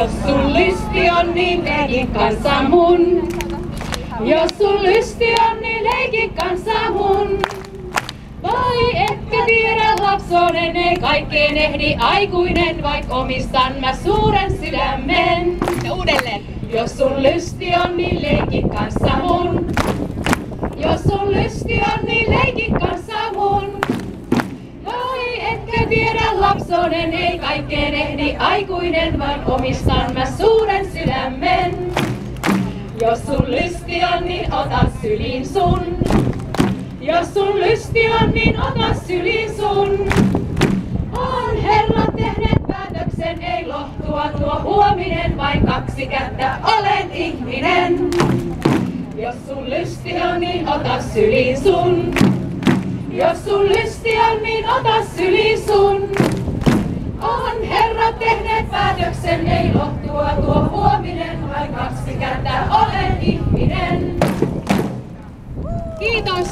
Jos sun lysti on, niin leikin kanssa mun. Jos sun lysti on, niin leikin kanssa mun. Vai etkä tiedä lapsonen, ei kaikkeen ehdi aikuinen, vaik omistan mä suuren sydämen. Uudelleen. Jos sun lysti on, niin leikin kanssa mun. Jos sun lysti on, niin leikin kanssa mun. Vai etkä tiedä lapsonen, ei kaikkeen ehdi aikuinen, vaan omistan mä suuren sydämen. Jos sun lysti on, niin ota syliin sun. Jos sun lysti on, niin ota syliin sun. On herrat tehneet päätöksen, ei lohtua tuo huominen, vain kaksi kättä olen ihminen. Jos sun lysti on, niin ota syliin sun. Jos sun lysti on, niin ota syliin sun. On herrat tehneet päätöksen, ei lohtua tuo huominen, vain kaksi kättä olen ihminen. Kiitos!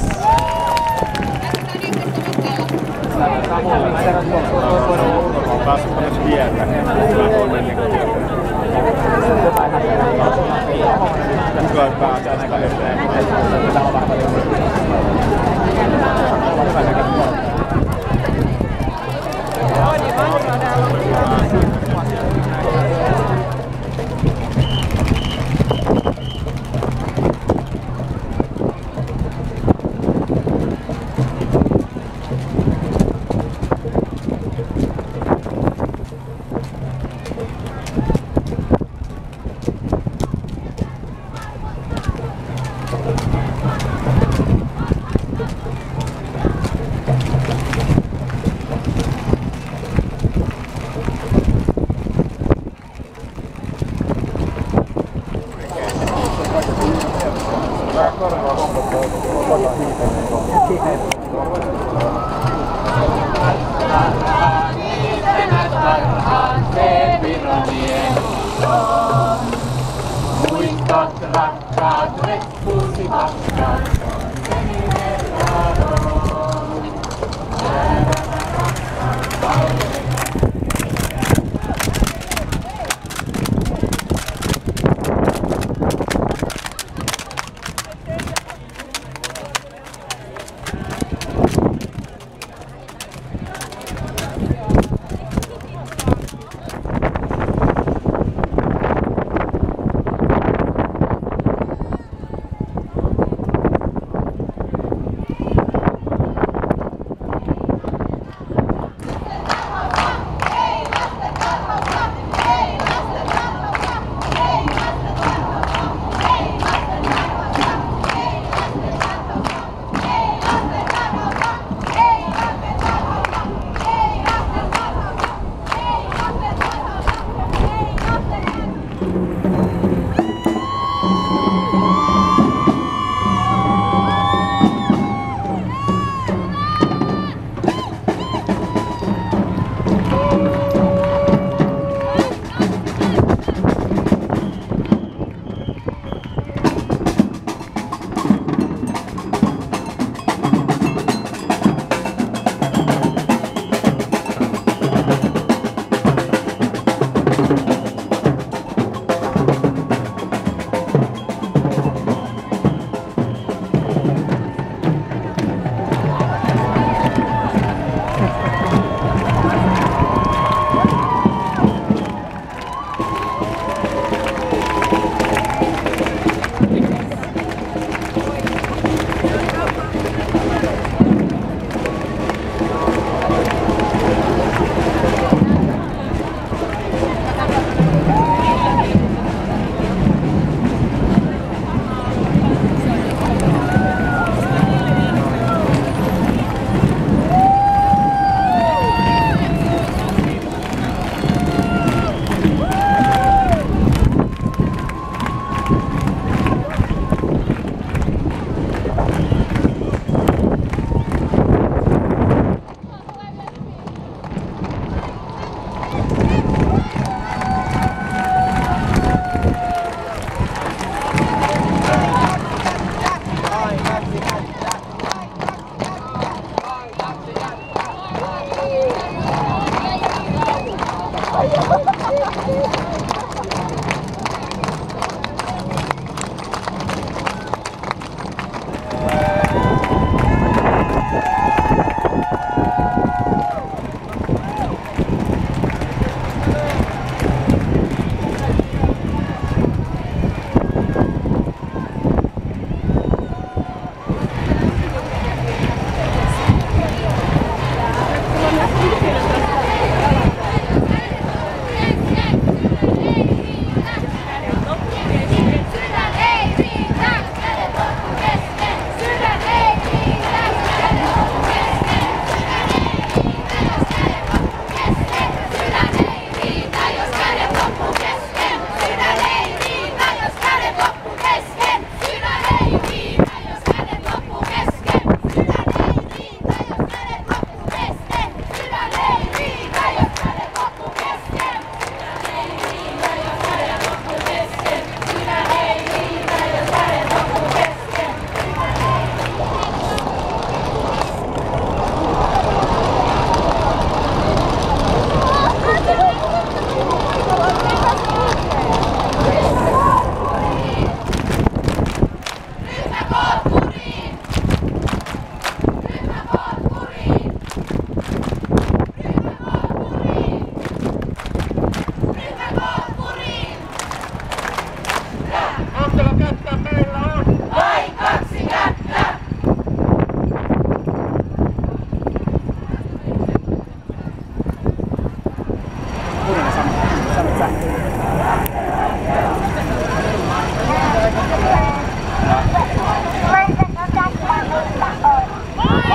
tässä.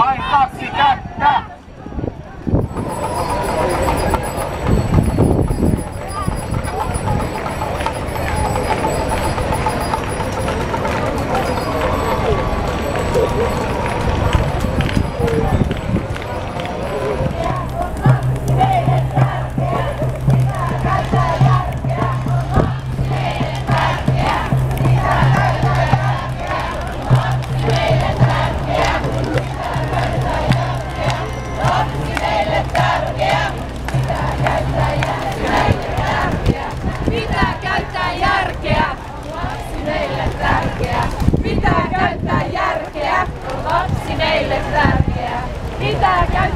Vain kaksi kättä! Pitää käyttää järkeä, on lapsi meille tärkeä. Pitää käyttää